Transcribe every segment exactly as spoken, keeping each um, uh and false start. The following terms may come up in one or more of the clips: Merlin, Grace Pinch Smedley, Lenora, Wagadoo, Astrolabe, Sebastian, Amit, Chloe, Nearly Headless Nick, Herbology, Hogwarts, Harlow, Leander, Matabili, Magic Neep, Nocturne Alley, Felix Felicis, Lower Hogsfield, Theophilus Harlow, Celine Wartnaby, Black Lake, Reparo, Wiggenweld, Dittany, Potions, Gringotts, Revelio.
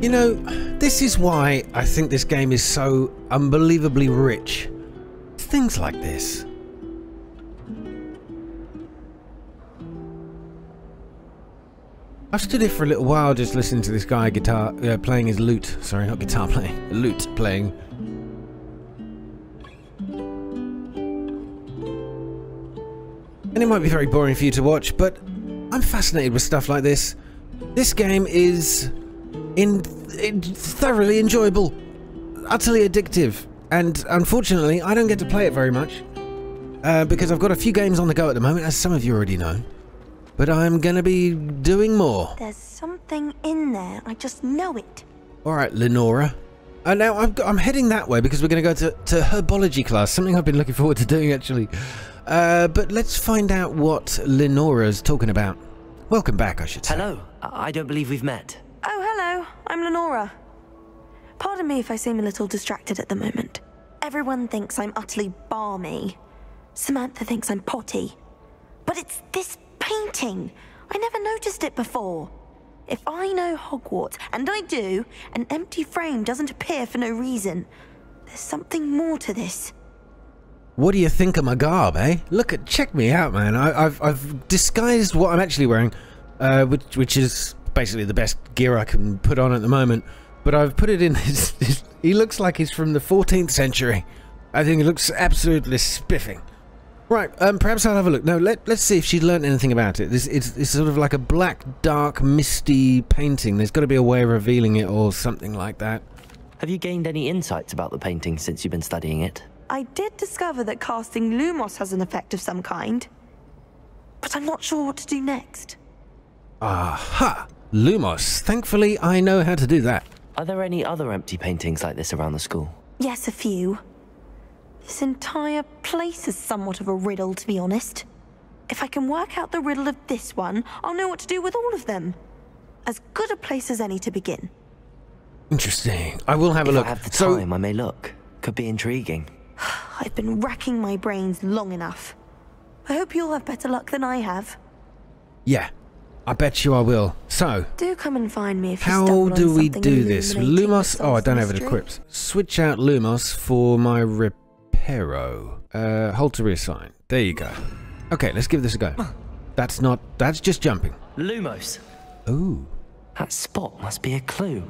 You know, this is why I think this game is so unbelievably rich. It's things like this. I've stood here for a little while just listening to this guy guitar uh, playing his lute. Sorry, not guitar playing. Lute playing. And it might be very boring for you to watch, but I'm fascinated with stuff like this. This game is... In, in thoroughly enjoyable, utterly addictive, and unfortunately I don't get to play it very much uh, because I've got a few games on the go at the moment, as some of you already know, but I'm gonna be doing more. There's something in there, I just know it. Alright, Lenora. And now I've got, I'm heading that way because we're gonna go to, to Herbology class, something I've been looking forward to doing actually, uh, but let's find out what Lenora's talking about. Welcome back, I should say. Hello, I don't believe we've met. Oh, hello. I'm Lenora. Pardon me if I seem a little distracted at the moment. Everyone thinks I'm utterly balmy. Samantha thinks I'm potty. But it's this painting. I never noticed it before. If I know Hogwarts, and I do, an empty frame doesn't appear for no reason. There's something more to this. What do you think of my garb, eh? Look at, check me out, man. I, I've, I've disguised what I'm actually wearing, uh, which, which is... basically the best gear I can put on at the moment, but I've put it in his, his, he looks like he's from the fourteenth century. I think he looks absolutely spiffing. Right, um, perhaps I'll have a look. No, let, let's see if she's learned anything about it. This, it's, it's sort of like a black, dark, misty painting. There's got to be a way of revealing it or something like that. Have you gained any insights about the painting since you've been studying it? I did discover that casting Lumos has an effect of some kind, but I'm not sure what to do next. Aha! Lumos. Thankfully, I know how to do that. Are there any other empty paintings like this around the school? Yes, a few. This entire place is somewhat of a riddle, to be honest. If I can work out the riddle of this one, I'll know what to do with all of them. As good a place as any to begin. Interesting. I will have a look. If I have the time, I may look. Could be intriguing. I've been racking my brains long enough. I hope you'll have better luck than I have. Yeah. I bet you I will. So, do come and find me if you how do we do this? Lumos. Oh, I don't have it equipped. Switch out Lumos for my Reparo. Uh, hold to reassign. There you go. Okay, let's give this a go. That's not. That's just jumping. Lumos. Ooh. That spot must be a clue.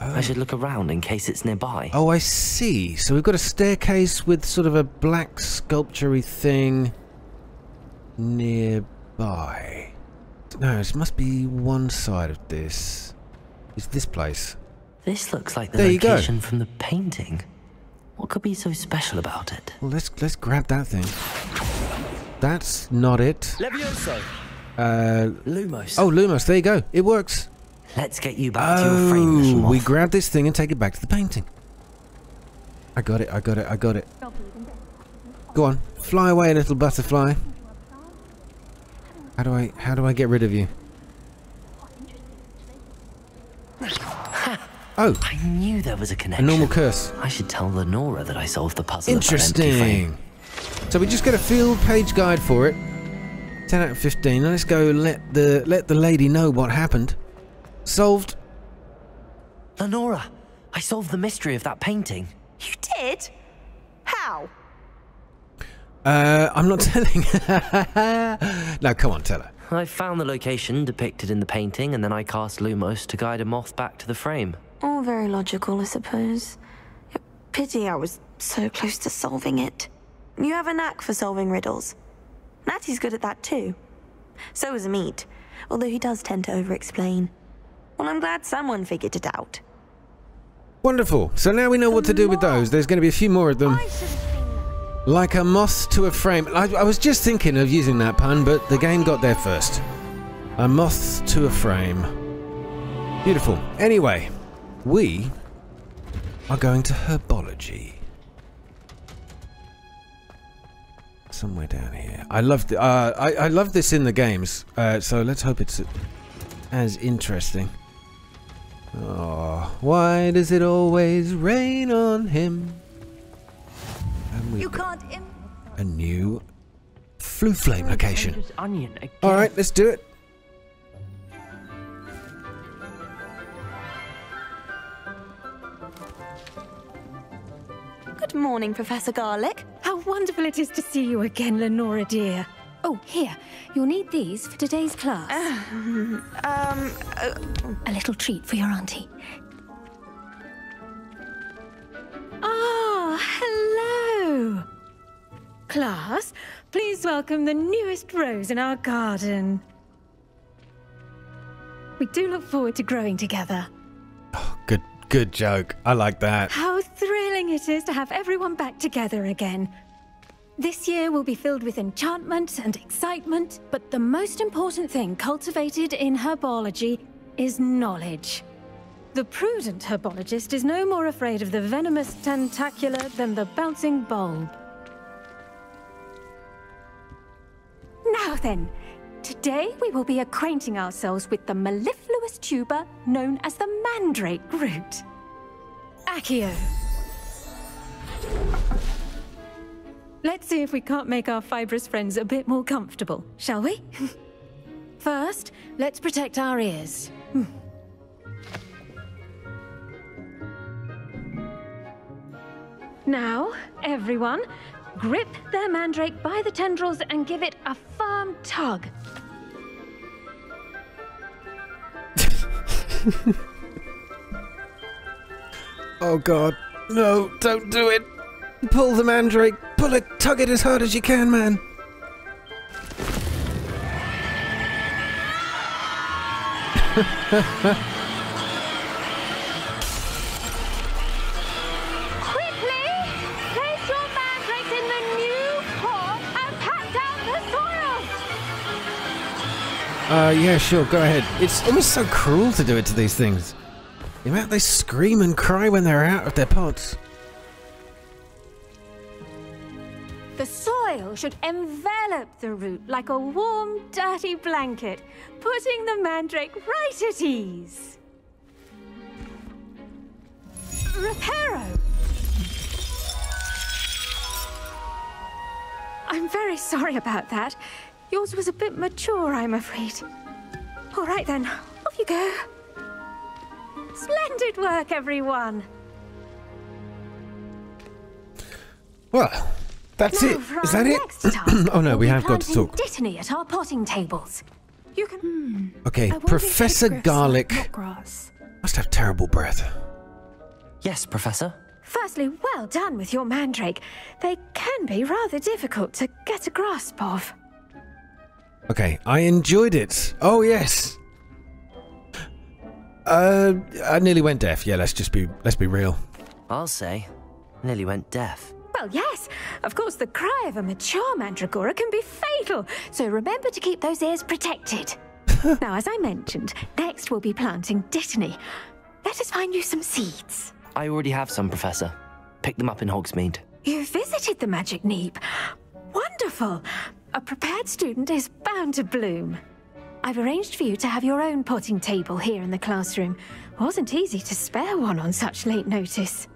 Oh. I should look around in case it's nearby. Oh, I see. So we've got a staircase with sort of a black sculpture-y thing nearby. No, it must be one side of this. It's this place. This looks like the location from the painting. What could be so special about it? Well, let's let's grab that thing. That's not it. Levioso. Uh, Lumos. Oh, Lumos. There you go. It works. Let's get you back oh, to your frame. Oh, we grab this thing and take it back to the painting. I got it. I got it. I got it. Go on, fly away, little butterfly. How do I, how do I get rid of you? Oh! I knew there was a connection. A normal curse. I should tell Lenora that I solved the puzzle. Interesting. So we just get a field page guide for it. ten out of fifteen. Now let's go let the, let the lady know what happened. Solved. Lenora, I solved the mystery of that painting. You did? How? Uh, I'm not telling. No, come on, tell her. I found the location depicted in the painting, and then I cast Lumos to guide a moth back to the frame. All very logical, I suppose. Pity I was so close to solving it. You have a knack for solving riddles. Natty's good at that too. So is Amit, although he does tend to over-explain. Well, I'm glad someone figured it out. Wonderful. So now we know what to do with those. There's going to be a few more of them. Like a moth to a frame. I, I was just thinking of using that pun, but the game got there first. A moth to a frame. Beautiful. Anyway, we are going to Herbology. Somewhere down here. I love the, uh, I, I love this in the games, uh, so let's hope it's as interesting. Oh, why does it always rain on him? You can't a new flu flame location. All right, let's do it. Good morning, Professor Garlick. How wonderful it is to see you again, Lenora dear. Oh, here. You'll need these for today's class. Uh, um... Uh, a little treat for your auntie. Ah, hello! Class, please welcome the newest rose in our garden. We do look forward to growing together. Oh, good, good joke. I like that. How thrilling it is to have everyone back together again. This year will be filled with enchantment and excitement, but the most important thing cultivated in herbology is knowledge. The prudent herbologist is no more afraid of the venomous tentacula than the bouncing bulb. Now then, today we will be acquainting ourselves with the mellifluous tuber known as the Mandrake root. Accio. Let's see if we can't make our fibrous friends a bit more comfortable, shall we? First, let's protect our ears. Hmm. Now, everyone, grip their mandrake by the tendrils and give it a firm tug. Oh God, no, don't do it. Pull the mandrake, pull it, tug it as hard as you can, man. Quickly, place your mandrakes in the new pot and pat down the soil. Uh, yeah, sure, go ahead. It's almost so cruel to do it to these things. The amount they scream and cry when they're out of their pots. The soil should envelop the root like a warm, dirty blanket, putting the mandrake right at ease. Reparo! I'm very sorry about that. Yours was a bit mature, I'm afraid. All right then, off you go. Splendid work, everyone. Well... That's now it. Is that it? Task, oh no, we have got to talk. Dittany at our potting tables. You can. Hmm. Okay, Professor Garlick must have terrible breath. Yes, Professor. Firstly, well done with your mandrake. They can be rather difficult to get a grasp of. Okay, I enjoyed it. Oh yes. Uh, I nearly went deaf. Yeah, let's just be let's be real. I'll say, nearly went deaf. Well, yes, of course the cry of a mature mandragora can be fatal, so remember to keep those ears protected. Now, as I mentioned, next we'll be planting Dittany. Let us find you some seeds. I already have some, Professor. Picked them up in Hogsmeade. You visited the magic neep. Wonderful. A prepared student is bound to bloom. I've arranged for you to have your own potting table here in the classroom. Wasn't easy to spare one on such late notice.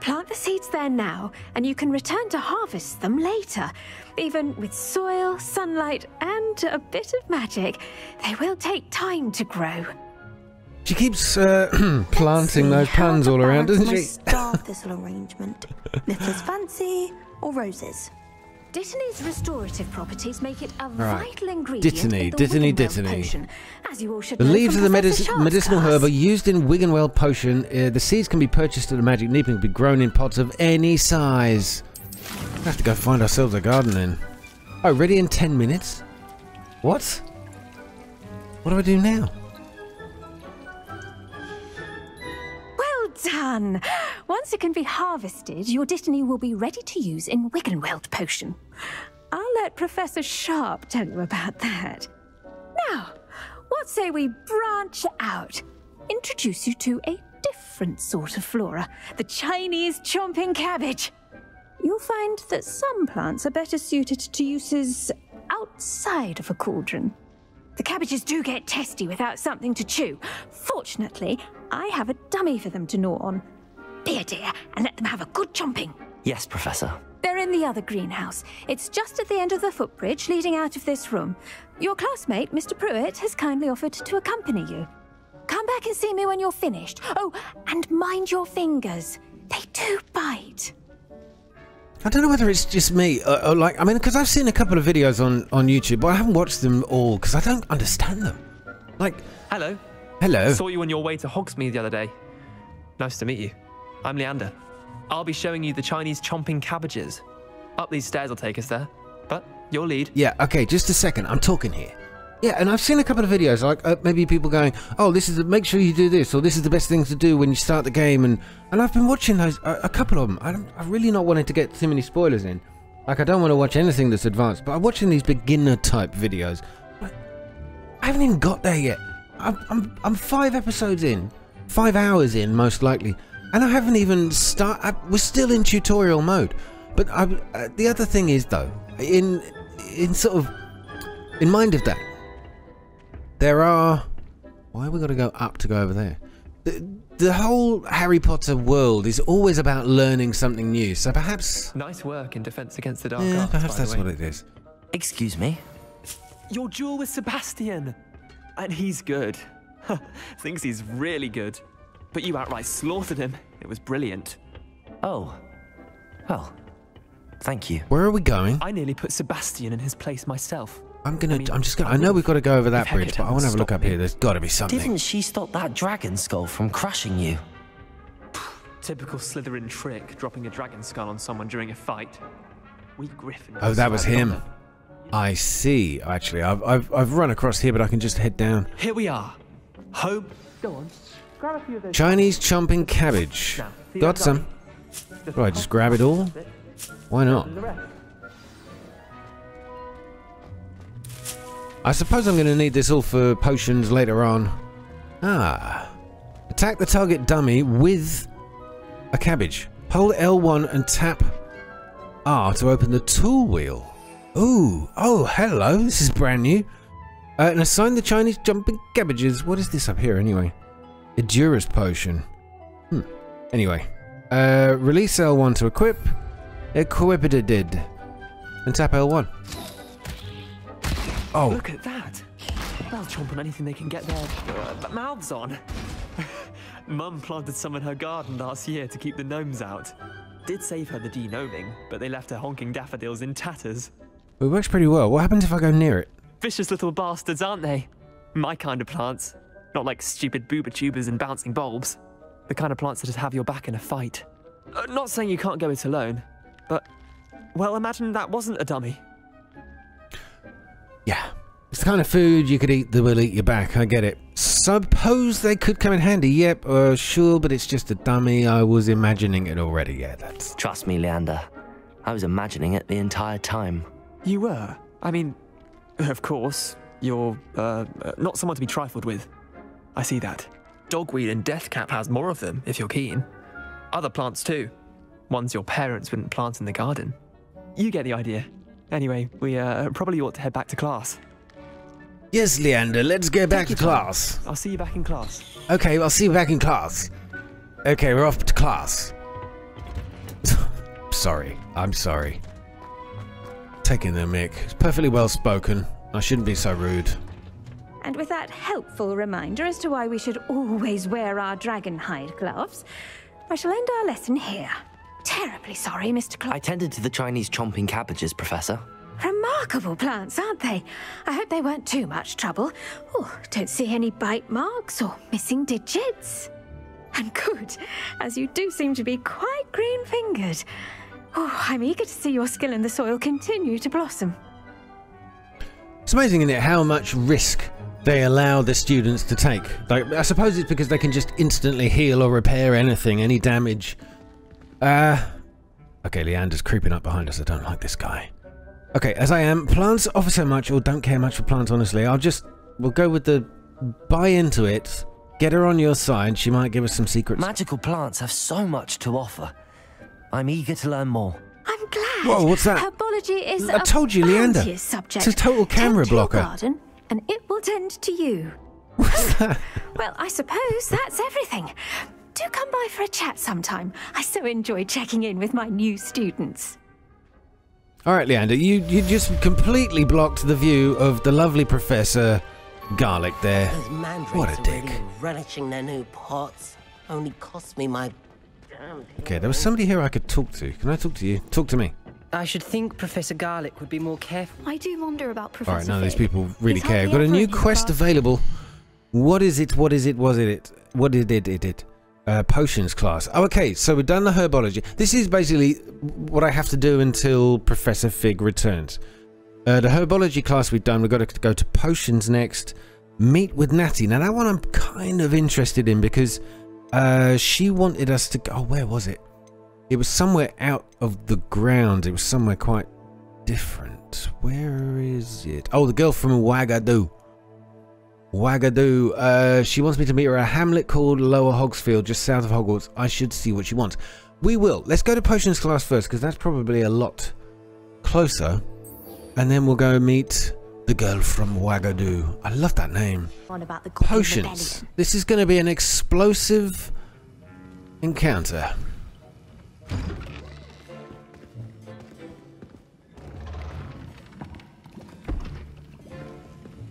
Plant the seeds there now, and you can return to harvest them later. Even with soil, sunlight, and a bit of magic, they will take time to grow. She keeps uh, planting those puns all around, doesn't she? Starve this little arrangement. Nippers fancy or roses? Dittany's restorative properties make it a right. vital ingredient Dittany, in the Dittany, Dittany. potion. As you all should the know leaves of the medic medicinal class. herb are used in Wiggenweld potion. Uh, the seeds can be purchased at the magic neep and can be grown in pots of any size. We have to go find ourselves a garden then. Oh, ready in ten minutes? What? What do I do now? Well done! Once it can be harvested, your Dittany will be ready to use in Wiggenweld potion. I'll let Professor Sharp tell you about that. Now, what say we branch out? Introduce you to a different sort of flora, the Chinese chomping cabbage. You'll find that some plants are better suited to uses outside of a cauldron. The cabbages do get testy without something to chew. Fortunately, I have a dummy for them to gnaw on. Be a dear and let them have a good chomping. Yes, Professor. They're in the other greenhouse. It's just at the end of the footbridge leading out of this room. Your classmate, Mister Pruitt, has kindly offered to accompany you. Come back and see me when you're finished. Oh, and mind your fingers. do bite. I don't know whether it's just me, or, or like, I mean, because I've seen a couple of videos on, on YouTube, but I haven't watched them all, because I don't understand them. Like... Hello. Hello. Saw you on your way to Hogsmeade the other day. Nice to meet you. I'm Leander. I'll be showing you the Chinese chomping cabbages. Up these stairs will take us there, but your lead. Yeah, okay, just a second. I'm talking here. Yeah, and I've seen a couple of videos, like uh, maybe people going, oh, this is the, make sure you do this, or this is the best thing to do when you start the game, and, and I've been watching those, uh, a couple of them. I don't, I've really not wanted to get too many spoilers in. Like, I don't want to watch anything that's advanced, but I'm watching these beginner-type videos. Like, I haven't even got there yet. I'm, I'm, I'm five episodes in, five hours in, most likely, and I haven't even started. We're still in tutorial mode. But I, uh, the other thing is, though, in, in sort of, in mind of that, there are... Why have we got to go up to go over there? The, the whole Harry Potter world is always about learning something new, so perhaps... Nice work in Defense Against the Dark Arts, yeah, perhaps that's what it is. Excuse me? Your duel with Sebastian! And he's good. Thinks he's really good. But you outright slaughtered him. It was brilliant. Oh. Well. Thank you. Where are we going? I nearly put Sebastian in his place myself. I'm gonna. I mean, I'm just gonna. I know we've got to go over that bridge, but I want to have a look up here. There's got to be something. Didn't she stop that dragon skull from crushing you? Typical Slytherin trick, dropping a dragon skull on someone during a fight. We Griffin. Oh, that was him. I see. Actually, I've, I've I've run across here, but I can just head down. Here we are. Hope. Go on. Grab a few of those. Chinese chomping cabbage. Now, got some. Right, just grab it all. Why not? I suppose I'm going to need this all for potions later on. Ah. Attack the target dummy with a cabbage. Hold L one and tap R to open the tool wheel. Ooh. Oh, hello. This is brand new. Uh, and assign the Chinese jumping cabbages. What is this up here anyway? A Durus potion. Hmm. Anyway. Uh, release L one to equip. Equipped. And tap L one. Oh. Look at that! They'll chomp on anything they can get their uh, mouths on. Mum planted some in her garden last year to keep the gnomes out. Did save her the denoming, but they left her honking daffodils in tatters. It works pretty well. What happens if I go near it? Vicious little bastards, aren't they? My kind of plants. Not like stupid booba tubers and bouncing bulbs. The kind of plants that just have your back in a fight. Uh, not saying you can't go it alone, but... Well, imagine that wasn't a dummy. Yeah, it's the kind of food you could eat that will eat your back. I get it. Suppose they could come in handy. Yep, uh, sure, but it's just a dummy. I was imagining it already. Yeah, that's... Trust me, Leander. I was imagining it the entire time. You were? I mean, of course, you're uh, not someone to be trifled with. I see that. Dogweed and deathcap has more of them, if you're keen. Other plants, too. Ones your parents wouldn't plant in the garden. You get the idea. Anyway, we uh, probably ought to head back to class. Yes, Leander, let's go back to class. I'll see you back in class. Okay, I'll see you back in class. Okay, we're off to class. Sorry, I'm sorry. Taking the mic. It's perfectly well spoken. I shouldn't be so rude. And with that helpful reminder as to why we should always wear our dragon hide gloves, I shall end our lesson here. Terribly sorry, Mister Clark. I tended to the Chinese chomping cabbages, Professor. Remarkable plants, aren't they? I hope they weren't too much trouble. Oh, don't see any bite marks or missing digits. And good, as you do seem to be quite green-fingered. Oh, I'm eager to see your skill in the soil continue to blossom. It's amazing, isn't it, how much risk they allow the students to take. Like, I suppose it's because they can just instantly heal or repair anything, any damage. Uh, okay, Leander's creeping up behind us. I don't like this guy. Okay, as I am, plants offer so much, or don't care much for plants, honestly. I'll just, we'll go with the buy into it, get her on your side. She might give us some secrets. Magical plants have so much to offer. I'm eager to learn more. I'm glad. Whoa, what's that? Herbology is I told you, Leander. Subject. It's a total camera blocker. Garden, and it will tend to you. What's that? Well, I suppose that's everything. Do come by for a chat sometime. I so enjoy checking in with my new students. All right, Leander, you, you just completely blocked the view of the lovely Professor Garlick there. Those mandrakes what a dick. Really relishing their new pots. Only cost me my... around here. Okay, there was somebody here I could talk to. Can I talk to you? Talk to me. I should think Professor Garlick would be more careful. I do wonder about Professor. All right, now these people really He's care. Got a new quest past. available. What is it? What is it? Was it? it? What did it? It? it? Uh, potions class. Oh, okay, so we've done the herbology. This is basically what I have to do until Professor Fig returns. Uh, the herbology class we've done. We've got to go to potions next. Meet with Natty. Now that one I'm kind of interested in because uh, she wanted us to go. Oh, where was it? It was somewhere out of the ground. It was somewhere quite different. Where is it? Oh, the girl from Wagadoo. Wagadoo. Uh, she wants me to meet her at a hamlet called Lower Hogsfield, just south of Hogwarts. I should see what she wants. We will. Let's go to potions class first, because that's probably a lot closer. And then we'll go meet the girl from Wagadoo. I love that name. About the potions. This is going to be an explosive encounter.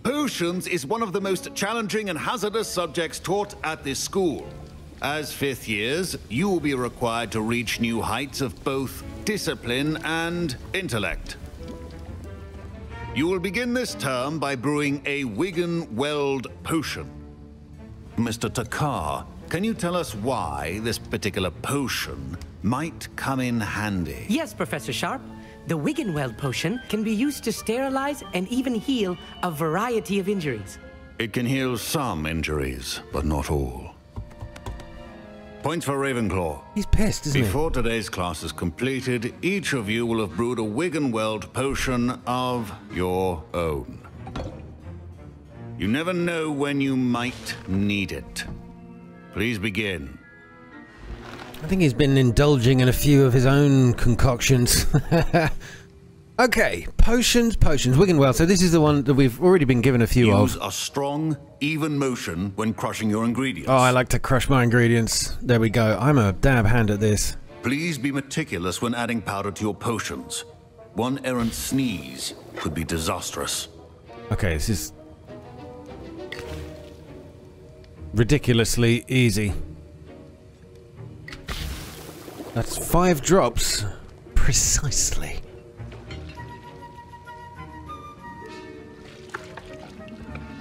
Potions is one of the most challenging and hazardous subjects taught at this school. As fifth years, you will be required to reach new heights of both discipline and intellect. You will begin this term by brewing a Wiggenweld potion. Mister Takar, can you tell us why this particular potion might come in handy? Yes, Professor Sharp. The Wiggenweld potion can be used to sterilize and even heal a variety of injuries. It can heal some injuries, but not all. Points for Ravenclaw. He's pissed, isn't he? Before today's class is completed, each of you will have brewed a Wiggenweld potion of your own. You never know when you might need it. Please begin. I think he's been indulging in a few of his own concoctions. Okay, potions, potions, Wiggenweld. So this is the one that we've already been given a few Use of. Use a strong, even motion when crushing your ingredients. Oh, I like to crush my ingredients. There we go. I'm a dab hand at this. Please be meticulous when adding powder to your potions. One errant sneeze could be disastrous. Okay, this is ridiculously easy. That's five drops, precisely.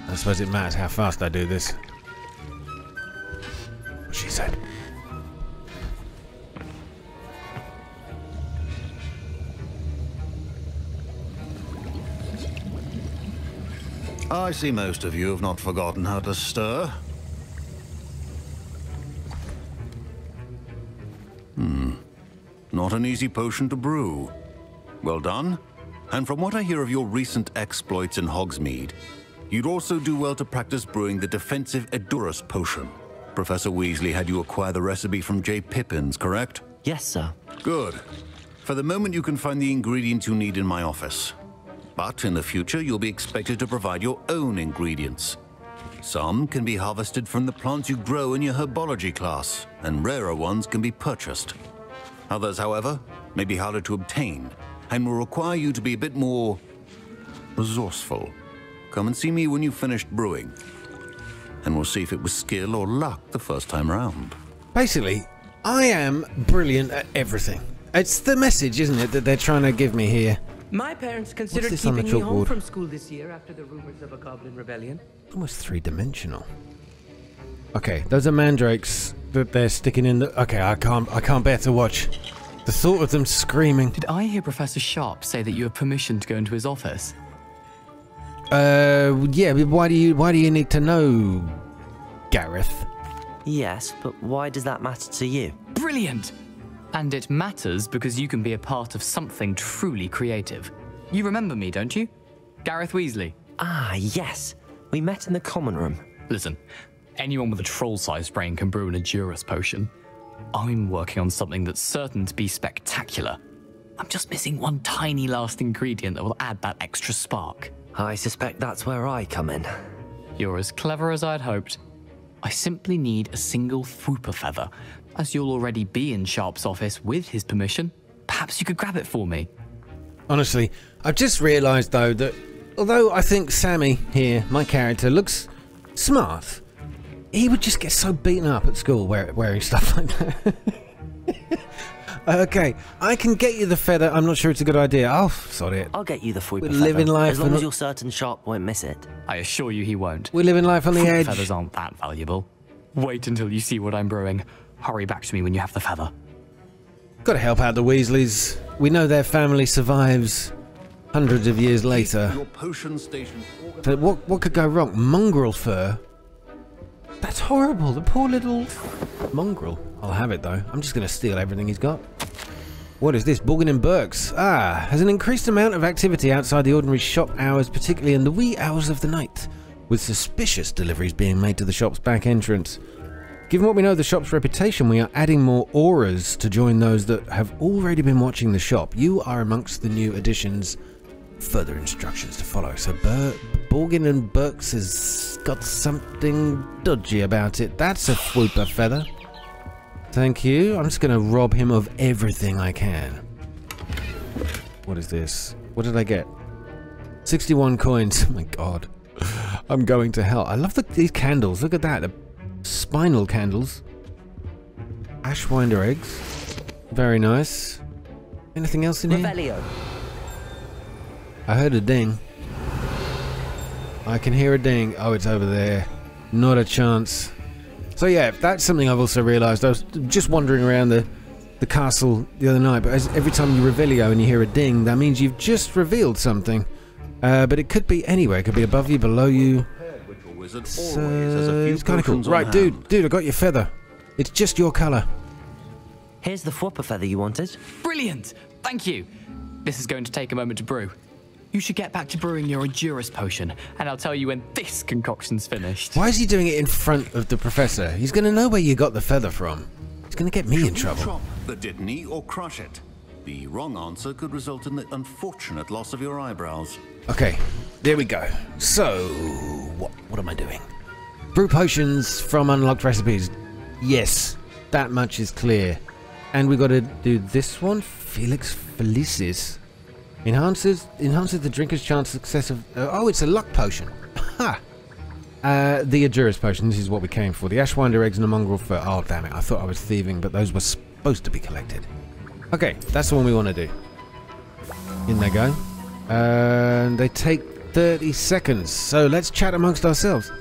I suppose it matters how fast I do this. What she said. I see most of you have not forgotten how to stir. Hmm. Not an easy potion to brew. Well done. And from what I hear of your recent exploits in Hogsmeade, you'd also do well to practice brewing the defensive Edurus potion. Professor Weasley had you acquire the recipe from J. Pippin's, correct? Yes, sir. Good. For the moment, you can find the ingredients you need in my office. But in the future, you'll be expected to provide your own ingredients. Some can be harvested from the plants you grow in your herbology class, and rarer ones can be purchased. Others, however, may be harder to obtain, and will require you to be a bit more resourceful. Come and see me when you've finished brewing, and we'll see if it was skill or luck the first time round. Basically, I am brilliant at everything. It's the message, isn't it, that they're trying to give me here. My parents considered keeping me home from school this year after the rumors of a goblin rebellion. Almost three-dimensional. Okay, those are mandrakes that they're sticking in the... Okay, I can't, I can't bear to watch. The thought of them screaming. Did I hear Professor Sharp say that you have permission to go into his office? Uh, yeah, but why do you, why do you need to know, Gareth? Yes, but why does that matter to you? Brilliant! And it matters because you can be a part of something truly creative. You remember me, don't you? Gareth Weasley. Ah, yes. We met in the common room. Listen, anyone with a troll-sized brain can brew an Adurus potion. I'm working on something that's certain to be spectacular. I'm just missing one tiny last ingredient that will add that extra spark. I suspect that's where I come in. You're as clever as I'd hoped. I simply need a single Fwooper feather. As you'll already be in Sharp's office with his permission, perhaps you could grab it for me. Honestly, I've just realised, though, that although I think Sammy here, my character, looks smart, he would just get so beaten up at school wearing, wearing stuff like that. Okay, I can get you the feather. I'm not sure it's a good idea. Oh, sod it. I'll get you the Fwooper. We're living life as long as you're certain Sharp won't miss it. I assure you he won't. We're living life on the edge. Feathers aren't that valuable. Wait until you see what I'm brewing. Hurry back to me when you have the feather. Gotta help out the Weasleys. We know their family survives hundreds of years later. Your potion station. So what, what could go wrong? Mongrel fur? That's horrible. The poor little mongrel. I'll have it though. I'm just going to steal everything he's got. What is this? Borgin and Burkes. Ah, has an increased amount of activity outside the ordinary shop hours, particularly in the wee hours of the night, with suspicious deliveries being made to the shop's back entrance. Given what we know of the shop's reputation, we are adding more auras to join those that have already been watching the shop. You are amongst the new additions. Further instructions to follow. So Bur Borgin and Burkes has got something dodgy about it. That's a Fwooper feather. Thank you. I'm just going to rob him of everything I can. What is this? What did I get? sixty-one coins. Oh my god. I'm going to hell. I love the, these candles. Look at that. The spinal candles. Ashwinder eggs. Very nice. Anything else in here? Revelio. I heard a ding. I can hear a ding. Oh, it's over there. Not a chance. So yeah, that's something I've also realised. I was just wandering around the, the castle the other night, but as, every time you Revelio and you hear a ding, that means you've just revealed something. Uh, but it could be anywhere. It could be above you, below you. So it's kind of cool. Right, dude, dude, I got your feather. It's just your colour. Here's the Fwooper feather you wanted. Brilliant! Thank you. This is going to take a moment to brew. You should get back to brewing your Endurus potion, and I'll tell you when this concoction's finished. Why is he doing it in front of the Professor? He's going to know where you got the feather from. He's going to get me should in trouble. Drop the Dittany or crush it? The wrong answer could result in the unfortunate loss of your eyebrows. Okay, there we go. So, what, what am I doing? Brew potions from unlocked recipes. Yes, that much is clear. And we got to do this one, Felix Felicis. Enhances enhances the drinker's chance of success of... Uh, oh, it's a luck potion. Ha! Uh, the Endurus potion, this is what we came for. The Ashwinder eggs and the mongrel fur. Oh, damn it. I thought I was thieving, but those were supposed to be collected. Okay, that's the one we want to do. In they go. And they take thirty seconds. So let's chat amongst ourselves.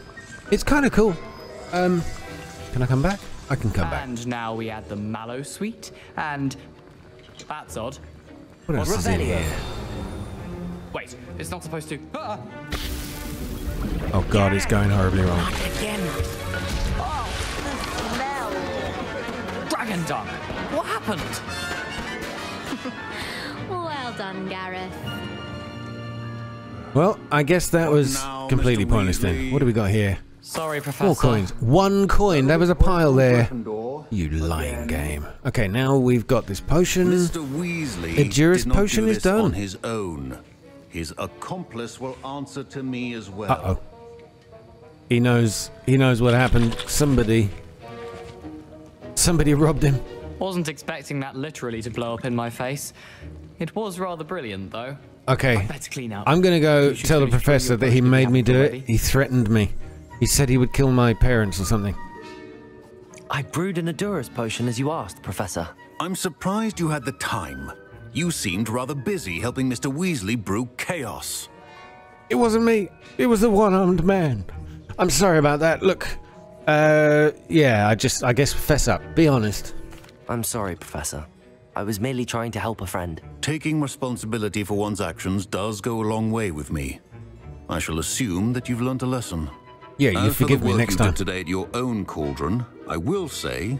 It's kind of cool. Um, can I come back? I can come back. And now we add the Mallow Sweet. And that's odd. What else is in here? Wait, it's not supposed to. Uh, oh god, it's going horribly wrong. Again. Oh, the smell. Dragon dung. What happened? Well done, Gareth. Well, I guess that was now, completely pointless then. What do we got here? Sorry, Professor. Four coins. One coin. There was a pile there. You lying game. Okay, now we've got this potion. Mister Weasley, Endurus potion is done. On his own. His accomplice will answer to me as well. Uh oh. He knows. He knows what happened. Somebody. Somebody robbed him. Wasn't expecting that literally to blow up in my face. It was rather brilliant, though. Okay. Better clean up. I'm gonna go tell the Professor that he made me do it. He threatened me. He said he would kill my parents or something. I brewed an Endurus potion as you asked, Professor. I'm surprised you had the time. You seemed rather busy helping Mister Weasley brew chaos. It wasn't me. It was the one-armed man. I'm sorry about that. Look, uh, yeah, I just, I guess, fess up. Be honest. I'm sorry, Professor. I was merely trying to help a friend. Taking responsibility for one's actions does go a long way with me. I shall assume that you've learnt a lesson. Yeah, you uh, forgive for the work me next you time. Did today at your own cauldron, I will say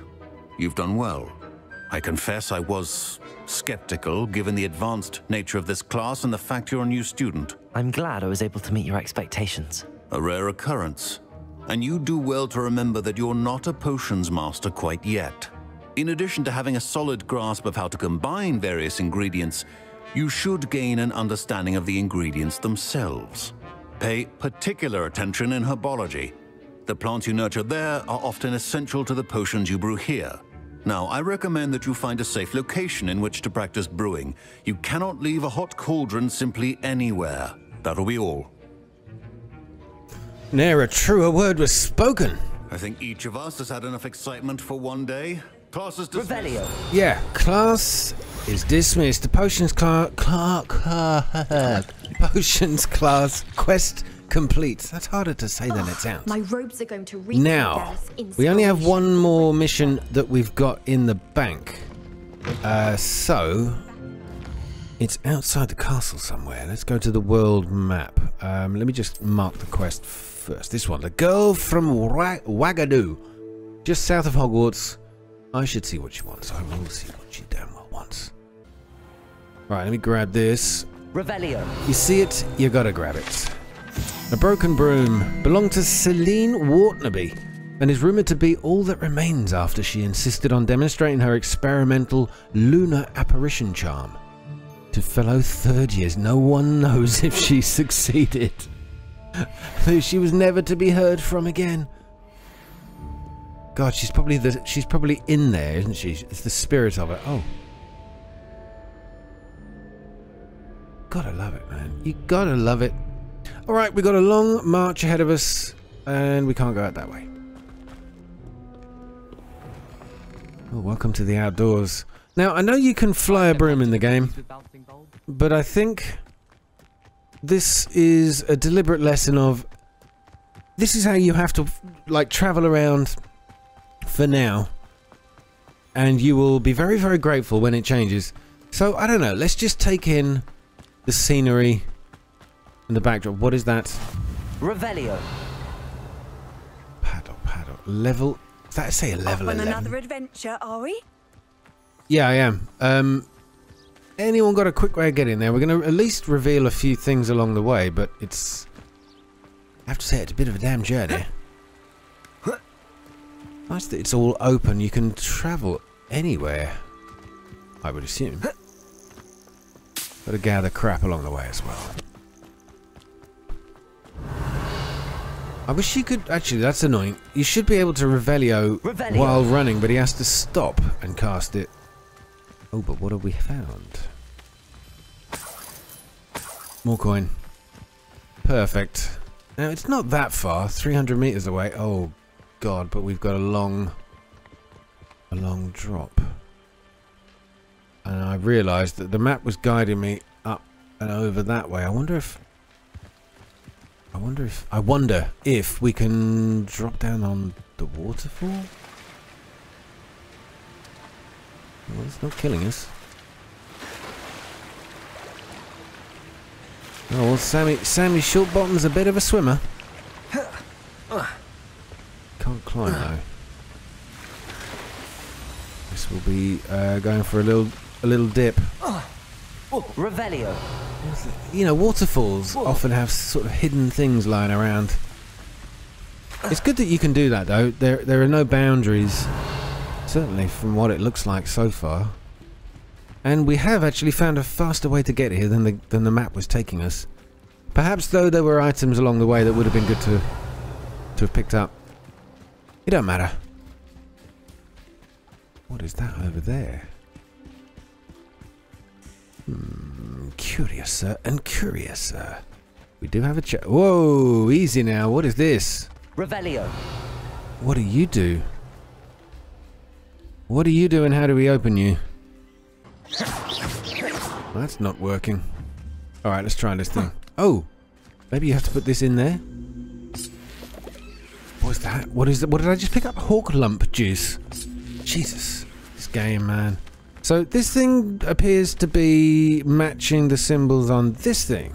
you've done well. I confess I was skeptical given the advanced nature of this class and the fact you're a new student. I'm glad I was able to meet your expectations. A rare occurrence. And you do well to remember that you're not a potions master quite yet. In addition to having a solid grasp of how to combine various ingredients, you should gain an understanding of the ingredients themselves. Pay particular attention in Herbology. The plants you nurture there are often essential to the potions you brew here. Now, I recommend that you find a safe location in which to practice brewing. You cannot leave a hot cauldron simply anywhere. That'll be all. Ne'er a truer word was spoken. I think each of us has had enough excitement for one day. Class is dismissed. Yeah, class is dismissed. The potions clerk, clerk, uh, potions class quest complete. That's harder to say than oh, it sounds. My robes are going to reach now. We only have one more mission that we've got in the bank. Uh, so it's outside the castle somewhere. Let's go to the world map. Um, let me just mark the quest first. This one, the girl from Wagadoo, just south of Hogwarts. I should see what she wants. I will see what she damn well wants. Right, let me grab this. Revelio. You see it, you gotta grab it. A broken broom belonged to Celine Wartnaby and is rumoured to be all that remains after she insisted on demonstrating her experimental lunar apparition charm to fellow third years. No one knows if she succeeded, though she was never to be heard from again. God, she's probably the, she's probably in there, isn't she? It's the spirit of it. Oh, gotta love it, man. You gotta love it. All right, we got a long march ahead of us, and we can't go out that way. Well, welcome to the outdoors. Now, I know you can fly a broom in the game, but I think this is a deliberate lesson of this is how you have to like travel around for now, and you will be very, very grateful when it changes. So I don't know, let's just take in the scenery and the backdrop. What is that? Revelio. Paddle, paddle. Level. That say a level eleven. Another adventure, are we? Yeah, I am. Um, anyone got a quick way of getting there? We're going to at least reveal a few things along the way, but it's, I have to say, it's a bit of a damn journey. Nice that it's all open. You can travel anywhere, I would assume. Got to gather crap along the way as well. I wish you could... Actually, that's annoying. You should be able to Revelio, Revelio while running, but he has to stop and cast it. Oh, but what have we found? More coin. Perfect. Now, it's not that far. three hundred metres away. Oh, God, but we've got a long... a long drop. And I realised that the map was guiding me up and over that way. I wonder if... I wonder if I wonder if we can drop down on the waterfall. Well, it's not killing us. Oh well, Sammy Sammy Shortbottom's a bit of a swimmer. Can't climb though. This will be uh, going for a little a little dip. Oh, Revelio. You know, waterfalls Whoa. often have sort of hidden things lying around. It's good that you can do that, though. There, there are no boundaries, certainly from what it looks like so far. And we have actually found a faster way to get here than the than the map was taking us. Perhaps, though, there were items along the way that would have been good to to have picked up. It don't matter. What is that over there? Hmm, curiouser and curiouser. We do have a ch- Whoa, easy now. What is this? Revelio. What do you do? What do you do and how do we open you? Well, that's not working. Alright, let's try this thing. Oh, maybe you have to put this in there? What's that? What is that? What did I just pick up? Hawk lump juice. Jesus. This game, man. So this thing appears to be matching the symbols on this thing.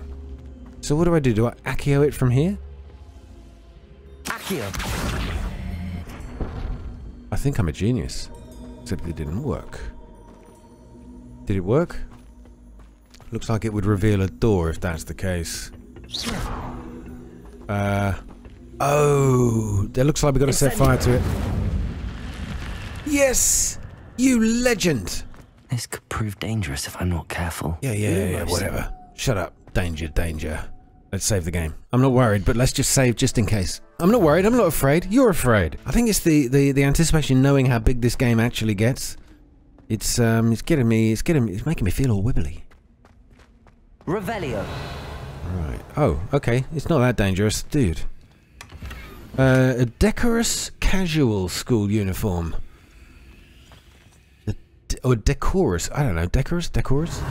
So what do I do? Do I Accio it from here? Accio. I think I'm a genius. Except it didn't work. Did it work? Looks like it would reveal a door if that's the case. Uh, oh, that looks like we've got to set fire to it. Yes! You legend! This could prove dangerous if I'm not careful. Yeah, yeah, yeah, yeah, whatever. Shut up. Danger, danger. Let's save the game. I'm not worried, but let's just save just in case. I'm not worried. I'm not afraid. You're afraid. I think it's the, the, the anticipation, knowing how big this game actually gets. It's um, it's getting me. It's getting. It's making me feel all wibbly. Revelio. Right. Oh, okay. It's not that dangerous, dude. Uh, a decorous casual school uniform. or decorous, I don't know, decorous, decorous,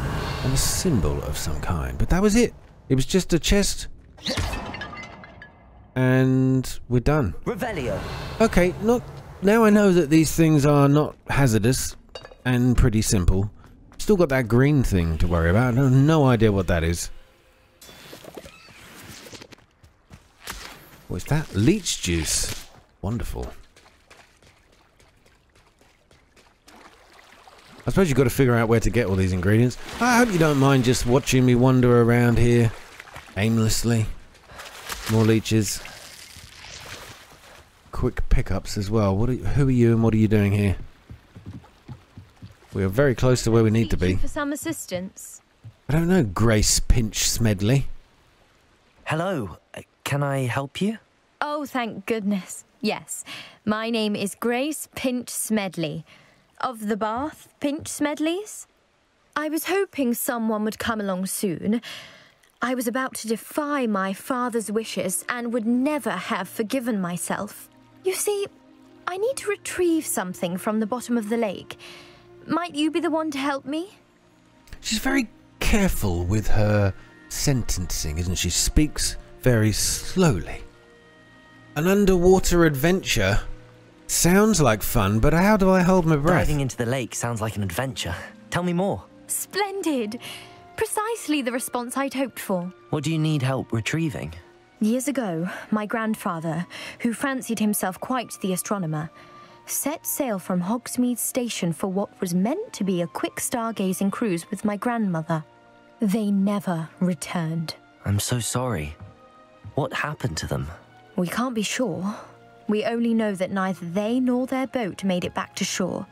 and a symbol of some kind. But that was it. It was just a chest, and we're done. Revelio. Okay, not now. I know that these things are not hazardous and pretty simple. Still got that green thing to worry about. I have no idea what that is. What's that? Leech juice. Wonderful. I suppose you've got to figure out where to get all these ingredients. I hope you don't mind just watching me wander around here aimlessly. More leeches. Quick pickups as well. What? Are you, who are you and what are you doing here? We are very close to where we need to be. For some assistance. I don't know, Grace Pinch Smedley. Hello. Can I help you? Oh, thank goodness. Yes. My name is Grace Pinch Smedley. Of the Bath Pinch Smedleys? I was hoping someone would come along soon. I was about to defy my father's wishes and would never have forgiven myself. You see, I need to retrieve something from the bottom of the lake. Might you be the one to help me? She's very careful with her sentencing, isn't she? She speaks very slowly. An underwater adventure sounds like fun, but how do I hold my breath? Diving into the lake sounds like an adventure. Tell me more. Splendid. Precisely the response I'd hoped for. What do you need help retrieving? Years ago, my grandfather, who fancied himself quite the astronomer, set sail from Hogsmeade Station for what was meant to be a quick stargazing cruise with my grandmother. They never returned. I'm so sorry. What happened to them? We can't be sure. We only know that neither they nor their boat made it back to shore.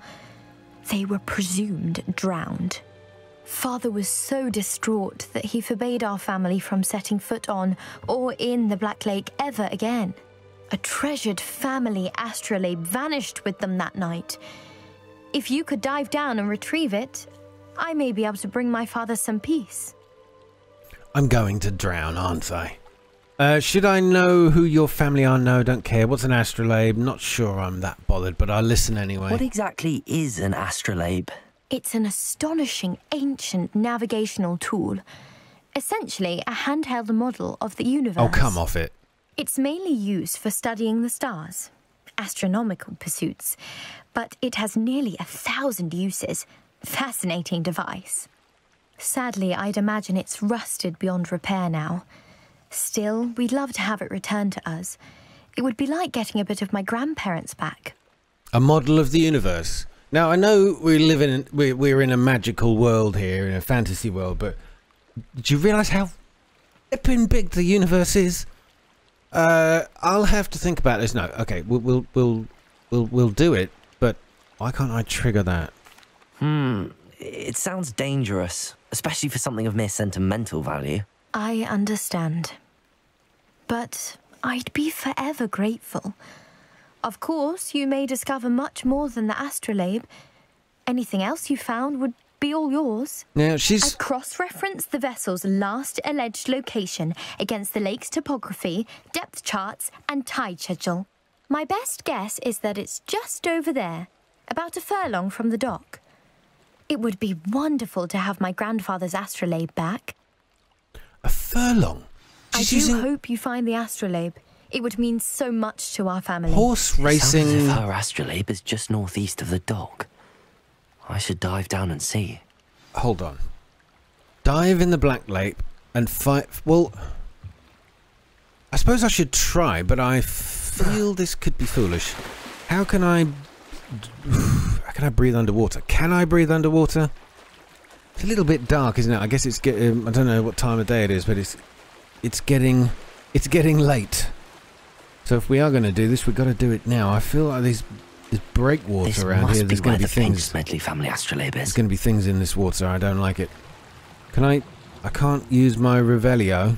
They were presumed drowned. Father was so distraught that he forbade our family from setting foot on or in the Black Lake ever again. A treasured family astrolabe vanished with them that night. If you could dive down and retrieve it, I may be able to bring my father some peace. I'm going to drown, aren't I? Uh, should I know who your family are? No, don't care. What's an astrolabe? Not sure I'm that bothered, but I'll listen anyway. What exactly is an astrolabe? It's an astonishing ancient navigational tool. Essentially, a handheld model of the universe. Oh, come off it. It's mainly used for studying the stars, astronomical pursuits, but it has nearly a thousand uses. Fascinating device. Sadly, I'd imagine it's rusted beyond repair now. Still, we'd love to have it returned to us. It would be like getting a bit of my grandparents back. A model of the universe. Now, I know we live in, we're, we're in a magical world here, in a fantasy world, but do you realise how flipping big the universe is? Uh, I'll have to think about this. No, okay, we'll, we'll, we'll, we'll, we'll do it, but why can't I trigger that? Hmm, it sounds dangerous, especially for something of mere sentimental value. I understand, but I'd be forever grateful. Of course, you may discover much more than the astrolabe. Anything else you found would be all yours. Now she's... I cross-referenced the vessel's last alleged location against the lake's topography, depth charts, and tide schedule. My best guess is that it's just over there, about a furlong from the dock. It would be wonderful to have my grandfather's astrolabe back. A furlong? She's I do using... hope you find the astrolabe. It would mean so much to our family. Horse racing... It sounds as if her astrolabe is just northeast of the dock. I should dive down and see. Hold on. Dive in the Black Lake and fight... Well, I suppose I should try, but I feel this could be foolish. How can I... How can I breathe underwater? Can I breathe underwater? It's a little bit dark, isn't it? I guess it's getting... I don't know what time of day it is, but it's... It's getting... It's getting late. So if we are going to do this, we've got to do it now. I feel like these... There's breakwater around here. There's going to be things. Smedley family astrolabe is. There's going to be things in this water. I don't like it. Can I? I can't use my Revelio.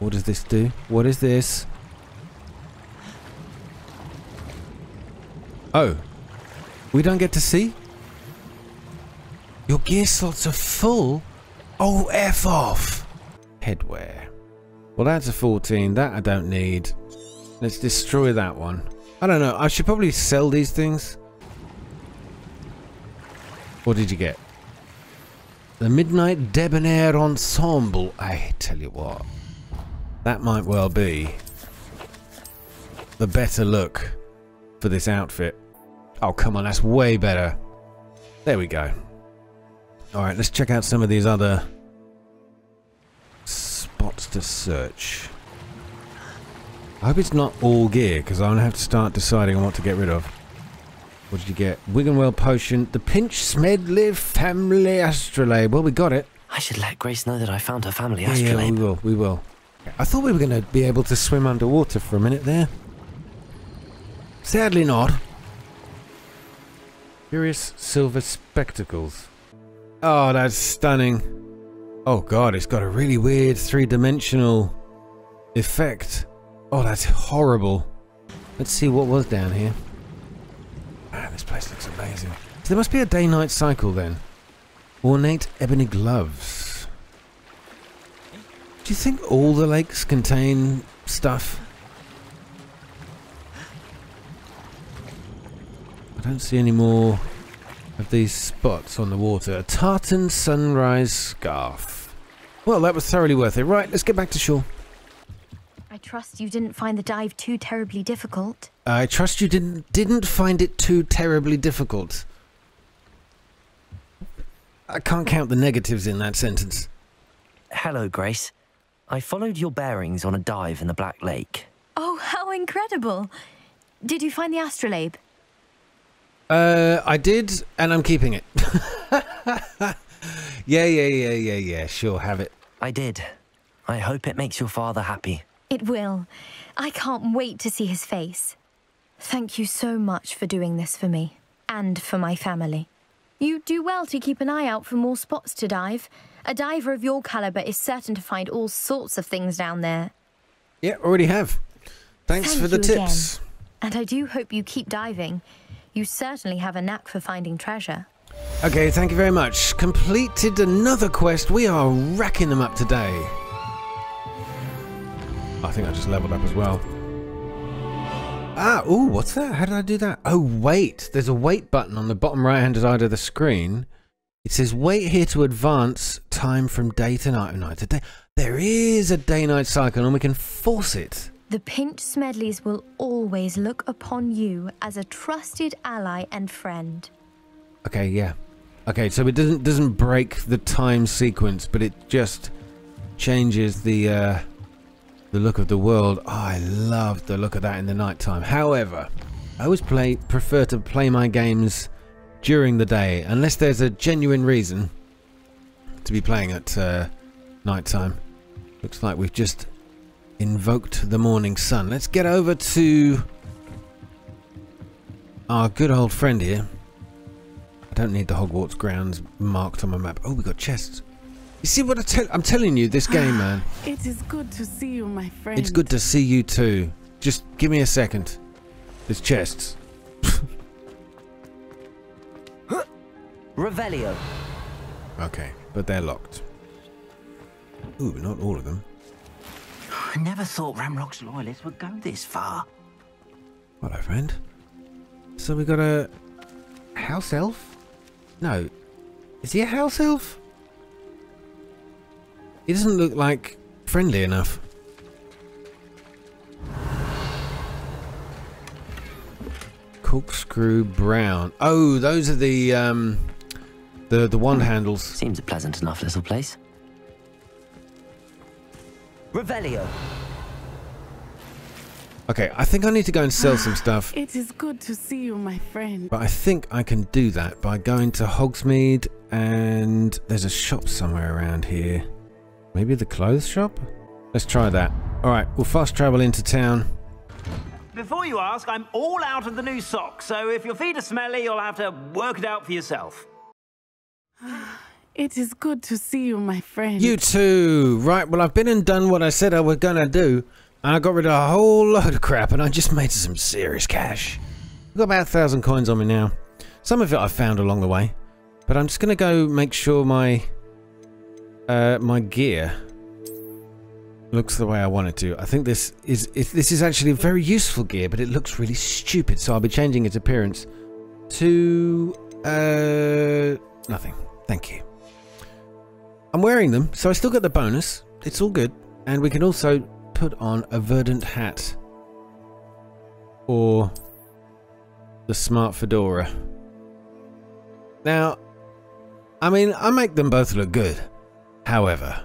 What does this do? What is this? Oh, we don't get to see. Your gear slots are full. Oh, F off. Headwear. Well, that's a fourteen. That I don't need. Let's destroy that one. I don't know, I should probably sell these things. What did you get? The Midnight Debonair Ensemble. I tell you what, that might well be the better look for this outfit. Oh, come on, that's way better. There we go. Alright, let's check out some of these other spots to search. I hope it's not all gear, because I'm going to have to start deciding on what to get rid of. What did you get? Wiggenweld Potion. The Pinch Smedley Family Astrolabe. Well, we got it. I should let Grace know that I found her family yeah, astrolabe. Yeah, we will, we will. I thought we were going to be able to swim underwater for a minute there. Sadly not. Curious silver spectacles. Oh, that's stunning. Oh god, it's got a really weird three-dimensional effect. Oh, that's horrible. Let's see what was down here. Ah, this place looks amazing. So there must be a day-night cycle then. Ornate ebony gloves. Do you think all the lakes contain stuff? I don't see any more of these spots on the water. A tartan sunrise scarf. Well, that was thoroughly worth it. Right, let's get back to shore. I trust you didn't find the dive too terribly difficult. I trust you didn't didn't find it too terribly difficult. I can't count the negatives in that sentence. Hello, Grace. I followed your bearings on a dive in the Black Lake. Oh, how incredible. Did you find the astrolabe? Uh, I did, and I'm keeping it. yeah, yeah, yeah, yeah, yeah, sure, have it. I did. I hope it makes your father happy. It will. I can't wait to see his face. Thank you so much for doing this for me, and for my family. You do well to keep an eye out for more spots to dive. A diver of your caliber is certain to find all sorts of things down there. Yeah, already have. Thanks Thank for the tips. Again. And I do hope you keep diving. You certainly have a knack for finding treasure. Okay, thank you very much. Completed another quest. We are racking them up today. I think I just leveled up as well. Ah, ooh, what's that? How did I do that? Oh, wait. There's a wait button on the bottom right-hand side of the screen. It says, wait here to advance time from day to night. night to day. There is a day-night cycle, and we can force it. The Pinch Smedleys will always look upon you as a trusted ally and friend. Okay, yeah. Okay, so it doesn't doesn't break the time sequence, but it just changes the uh, the look of the world. Oh, I love the look of that in the nighttime. However, I always play prefer to play my games during the day, unless there's a genuine reason to be playing at uh, nighttime. Looks like we've just invoked the morning sun. Let's get over to our good old friend here. I don't need the Hogwarts grounds marked on my map. Oh, we got chests. You see what I tell I'm telling you, this game, man. It is good to see you, my friend. It's good to see you too. Just give me a second. There's chests. Revelio. Okay, but they're locked. Ooh, not all of them. I never thought Ranrok's loyalists would go this far. Hello, friend. So we got a house elf? No. Is he a house elf? He doesn't look like friendly enough. Corkscrew Brown. Oh, those are the um the the wand handles. Seems a pleasant enough little place. Revelio. Okay, I think I need to go and sell some stuff. It is good to see you, my friend. But I think I can do that by going to Hogsmeade, and there's a shop somewhere around here. Maybe the clothes shop? Let's try that. Alright, we'll fast travel into town. Before you ask, I'm all out of the new socks, so if your feet are smelly, you'll have to work it out for yourself. It is good to see you, my friend. You too. Right, well, I've been and done what I said I was gonna do, and I got rid of a whole load of crap, and I just made some serious cash. I've got about a thousand coins on me now. Some of it I found along the way, but I'm just gonna go make sure my uh, my gear looks the way I want it to. I think this is if this is actually a very useful gear, but it looks really stupid, so I'll be changing its appearance to uh. nothing. Thank you. I'm wearing them, so I still get the bonus. It's all good. And we can also put on a verdant hat. Or the smart fedora. Now, I mean, I make them both look good. However,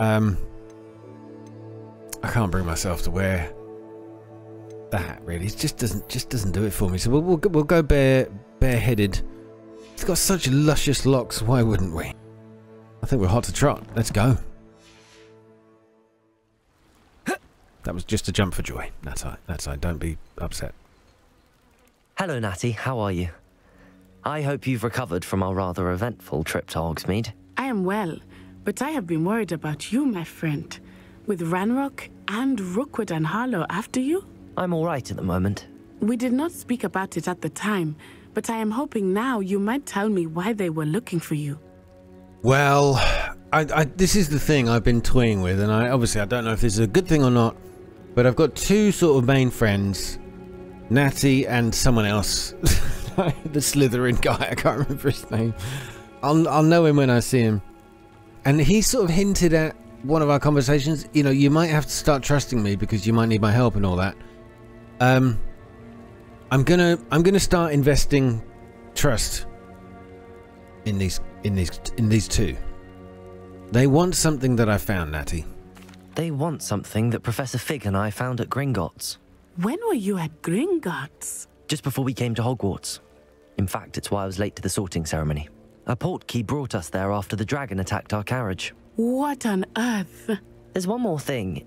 um, I can't bring myself to wear the hat, really. It just doesn't, just doesn't do it for me. So we'll, we'll, we'll go bare, bareheaded. It's got such luscious locks, why wouldn't we? I think we're hot to trot. Let's go. That was just a jump for joy. Natty, Natty, don't be upset. Hello, Natty. How are you? I hope you've recovered from our rather eventful trip to Hogsmeade. I am well, but I have been worried about you, my friend. With Ranrok and Rookwood and Harlow after you? I'm all right at the moment. We did not speak about it at the time, but I am hoping now you might tell me why they were looking for you. Well, I, I, this is the thing I've been toying with, and I obviously I don't know if this is a good thing or not, but I've got two sort of main friends, Natty and someone else. The Slytherin guy, I can't remember his name. I'll, I'll know him when I see him. And he sort of hinted at one of our conversations, you know, you might have to start trusting me because you might need my help and all that. Um, I'm gonna, I'm gonna start investing trust in these, in these, in these two. They want something that I found, Natty. They want something that Professor Fig and I found at Gringotts. When were you at Gringotts? Just before we came to Hogwarts. In fact, it's why I was late to the sorting ceremony. A portkey brought us there after the dragon attacked our carriage. What on earth? There's one more thing.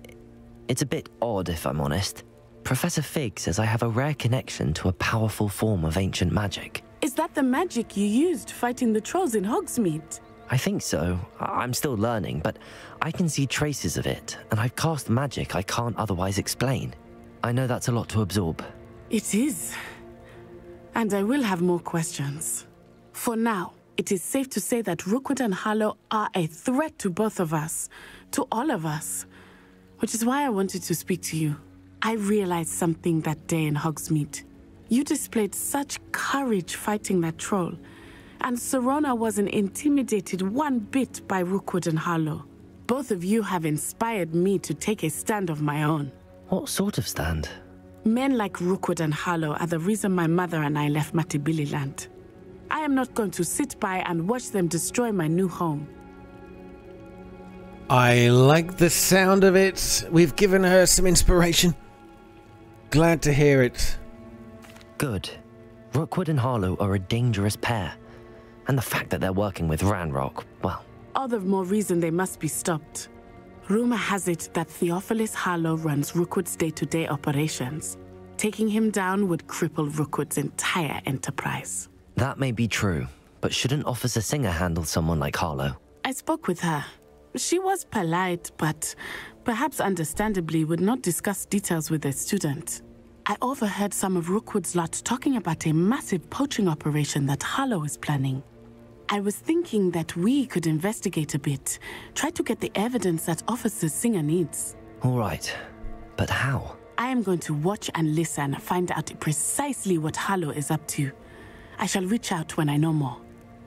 It's a bit odd, if I'm honest. Professor Fig says I have a rare connection to a powerful form of ancient magic. Is that the magic you used fighting the trolls in Hogsmeade? I think so. I'm still learning, but I can see traces of it, and I've cast magic I can't otherwise explain. I know that's a lot to absorb. It is. And I will have more questions. For now, it is safe to say that Rookwood and Harlow are a threat to both of us, to all of us, which is why I wanted to speak to you. I realized something that day in Hogsmeade. You displayed such courage fighting that troll, and Serona wasn't intimidated one bit by Rookwood and Harlow. Both of you have inspired me to take a stand of my own. What sort of stand? Men like Rookwood and Harlow are the reason my mother and I left Matabili land. I am not going to sit by and watch them destroy my new home. I like the sound of it. We've given her some inspiration. Glad to hear it. Good. Rookwood and Harlow are a dangerous pair. And the fact that they're working with Ranrok, well... All the more reason they must be stopped. Rumor has it that Theophilus Harlow runs Rookwood's day-to-day operations. Taking him down would cripple Rookwood's entire enterprise. That may be true, but shouldn't Officer Singer handle someone like Harlow? I spoke with her. She was polite, but perhaps understandably would not discuss details with a student. I overheard some of Rookwood's lot talking about a massive poaching operation that Harlow is planning. I was thinking that we could investigate a bit, try to get the evidence that Officer Singer needs. All right, but how? I am going to watch and listen, find out precisely what Harlow is up to. I shall reach out when I know more.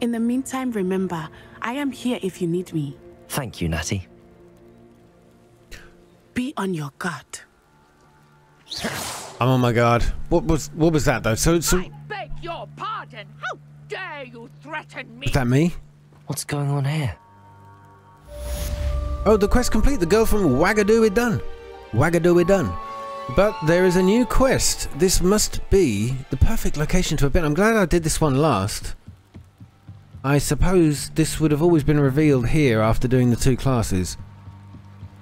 In the meantime, remember, I am here if you need me. Thank you, Natty. Be on your guard. I'm on my guard. What was what was that though? So, so I beg your pardon. How dare you threaten me? Is that me? What's going on here? Oh, the quest complete. The girl from Waggadoo is done. Waggadoo is done. But there is a new quest. This must be the perfect location to have been. I'm glad I did this one last. I suppose this would have always been revealed here after doing the two classes.